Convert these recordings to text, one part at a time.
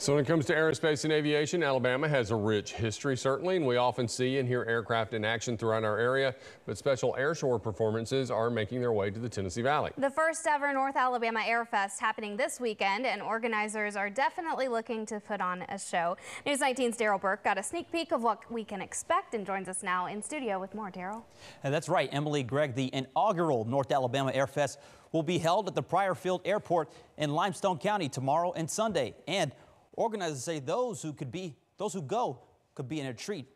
So when it comes to aerospace and aviation, Alabama has a rich history, certainly, and we often see and hear aircraft in action throughout our area, but special air show performances are making their way to the Tennessee Valley. The first ever North Alabama Air Fest happening this weekend, and organizers are definitely looking to put on a show. News 19's Darryl Burke got a sneak peek of what we can expect and joins us now in studio with more. Darryl. That's right, Emily Gregg. The inaugural North Alabama Air Fest will be held at the Pryor Field Airport in Limestone County tomorrow and Sunday, and organizers say those who go could be in a treat.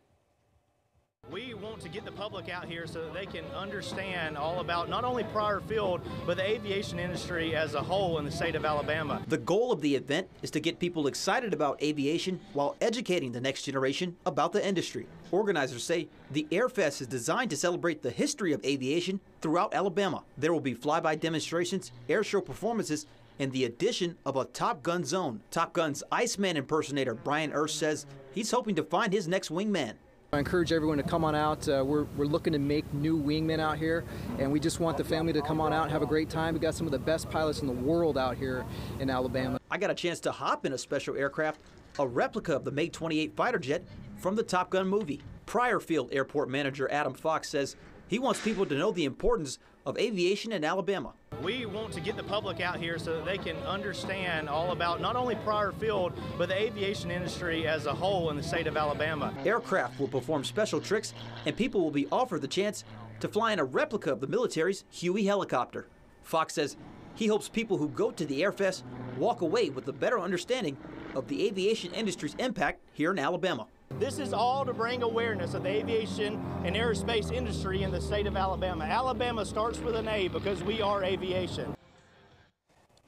We want to get the public out here so that they can understand all about not only Pryor Field, but the aviation industry as a whole in the state of Alabama. The goal of the event is to get people excited about aviation while educating the next generation about the industry. Organizers say the Air Fest is designed to celebrate the history of aviation throughout Alabama. There will be fly-by demonstrations, air show performances, and the addition of a Top Gun zone. Top Gun's Iceman impersonator Brian Ursh says he's hoping to find his next wingman. I encourage everyone to come on out. We're looking to make new wingmen out here, and we just want the family to come on out and have a great time. We got some of the best pilots in the world out here in Alabama. I got a chance to hop in a special aircraft, a replica of the MiG-28 fighter jet from the Top Gun movie. Pryor Field Airport manager Adam Fox says he wants people to know the importance of aviation in Alabama. We want to get the public out here so that they can understand all about not only Pryor Field, but the aviation industry as a whole in the state of Alabama. Aircraft will perform special tricks, and people will be offered the chance to fly in a replica of the military's Huey helicopter. Fox says he hopes people who go to the Air Fest walk away with a better understanding of the aviation industry's impact here in Alabama. This is all to bring awareness of the aviation and aerospace industry in the state of Alabama. Alabama starts with an A because we are aviation.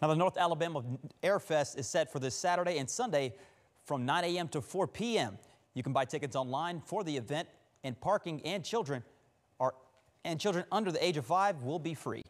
Now, the North Alabama Air Fest is set for this Saturday and Sunday from 9 a.m. to 4 p.m. You can buy tickets online for the event, and parking and children under the age of 5 will be free.